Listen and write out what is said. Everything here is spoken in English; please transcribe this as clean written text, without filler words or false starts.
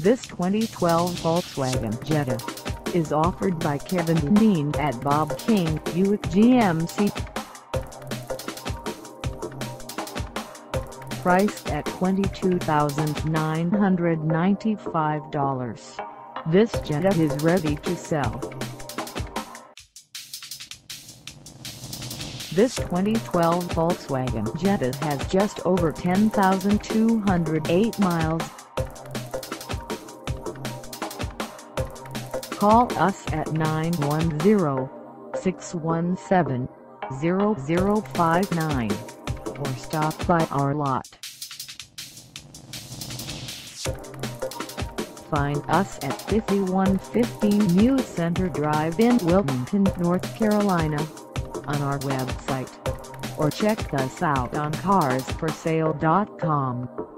This 2012 Volkswagen Jetta is offered by Kevin Dineen at Bob King Buick GMC. Priced at $22,995, this Jetta is ready to sell. This 2012 Volkswagen Jetta has just over 10,208 miles. Call us at 910-617-0059 or stop by our lot. Find us at 5115 New Center Drive in Wilmington, North Carolina, on our website, or check us out on carsforsale.com.